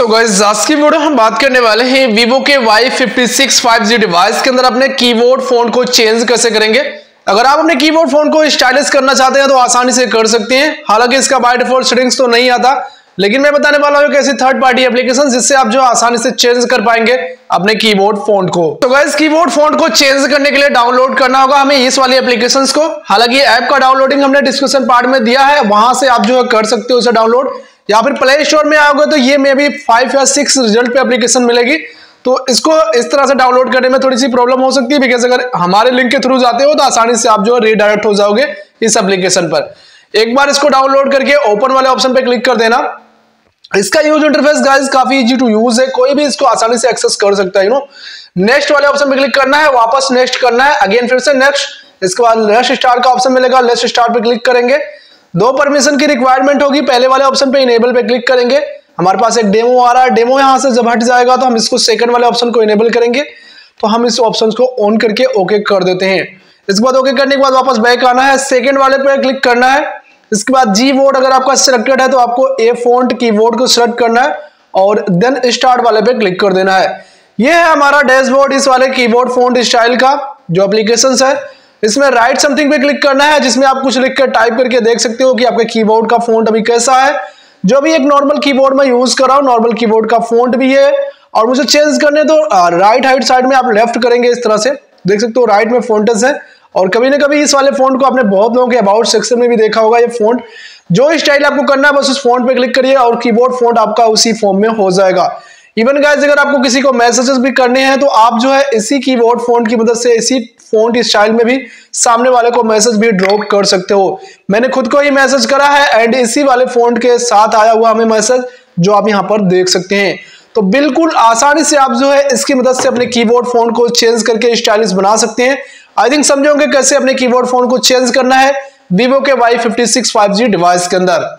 So guys आज की video हम बात करने वाले हैं Vivo के Y56 5G डिवाइस के अंदर अपने कीबोर्ड फोन को चेंज कैसे करेंगे। अगर आप अपने कीबोर्ड फोन को स्टाइलिश करना चाहते हैं तो आसानी से कर सकते हैं। हालांकि इसका बाय डिफॉल्ट सेटिंग्स तो नहीं आता, लेकिन मैं बताने वाला हूँ कैसे थर्ड पार्टी एप्लीकेशन जिससे आप जो आसानी से चेंज कर पाएंगे अपने कीबोर्ड फ़ॉन्ट को। तो गाइस कीबोर्ड फ़ॉन्ट को चेंज करने के लिए डाउनलोड करना होगा हमें इस वाली एप्लीकेशन को। हालांकि ऐप का डाउनलोडिंग हमने डिस्क्रिप्शन पार्ट में दिया है, वहां से आप जो है कर सकते हो उसे डाउनलोड, या फिर प्ले स्टोर में आओगे तो ये मे बी 5 या 6 रिजल्ट पे एप्लीकेशन मिलेगी। तो इसको इस तरह से डाउनलोड करने में थोड़ी सी प्रॉब्लम हो सकती है, बिकॉज अगर हमारे लिंक के थ्रू जाते हो तो आसानी से आप जो है रीडायरेक्ट हो जाओगे इस एप्लीकेशन पर। एक बार इसको डाउनलोड करके ओपन वाले ऑप्शन पे क्लिक कर देना। इसका यूज इंटरफेस गाइस काफी इजी टू यूज है, कोई भी इसको आसानी से एक्सेस कर सकता है। नेक्स्ट वाले ऑप्शन पे क्लिक करना है, वापस नेक्स्ट करना है, अगेन फिर से नेक्स्ट। इसके बाद लेफ्ट स्टार का ऑप्शन मिलेगा, लेफ्ट स्टार पे क्लिक करेंगे। दो परमिशन की रिक्वायरमेंट होगी, पहले वाले ऑप्शन पे इनेबल पे क्लिक करेंगे। हमारे पास एक डेमो आ रहा है, डेमो यहाँ से जब हट जाएगा तो हम इसको सेकंड वाले ऑप्शन को इनेबल करेंगे। तो हम इस ऑप्शन को ऑन करके ओके कर देते हैं। इसके बाद ओके करने के बाद वापस बैक आना है, सेकंड वाले पे क्लिक करना है। इसके बाद जी बोर्ड अगर आपका सिलेक्टेड है तो आपको ए फोंट कीबोर्ड को सिलेक्ट करना है और देन स्टार्ट वाले पे क्लिक कर देना है। ये है हमारा डैशबोर्ड इस वाले कीबोर्ड फोंट स्टाइल का जो एप्लीकेशंस है। इसमें राइट समथिंग पे क्लिक करना है, जिसमें आप कुछ लिख कर टाइप करके देख सकते हो कि आपके कीबोर्ड का फोंट अभी कैसा है। जो भी एक नॉर्मल कीबोर्ड में यूज कर रहा हूं, नॉर्मल कीबोर्ड का फोंट भी है। और मुझे चेंज करने तो राइट हैंड साइड में आप लेफ्ट करेंगे, इस तरह से देख सकते हो राइट में फोंटस है। और कभी ना कभी इस वाले फोंट को आपने बहुत लोगों के अबाउट सेक्शन में भी देखा होगा। ये फोंट जो स्टाइल आपको करना है बस उस फोंट पे क्लिक करिए और कीबोर्ड फोंट आपका उसी फॉर्म में हो जाएगा। इवन गाइस अगर आपको किसी को मैसेजेस भी करने हैं तो आप जो है इसी कीबोर्ड फोंट की मदद से इसी फोंट स्टाइल में भी सामने वाले को मैसेज भी ड्रॉप कर सकते हो। मैंने खुद को ही मैसेज करा है एंड इसी वाले फोंट के साथ आया हुआ हमें मैसेज जो आप यहाँ पर देख सकते हैं। तो बिल्कुल आसानी से आप जो है इसकी मदद से अपने कीबोर्ड फोंट को चेंज करके स्टाइलिश बना सकते हैं। आई थिंक समझे होंगे कैसे अपने कीबोर्ड फोंट को चेंज करना है Vivo के Y56 5G डिवाइस के अंदर।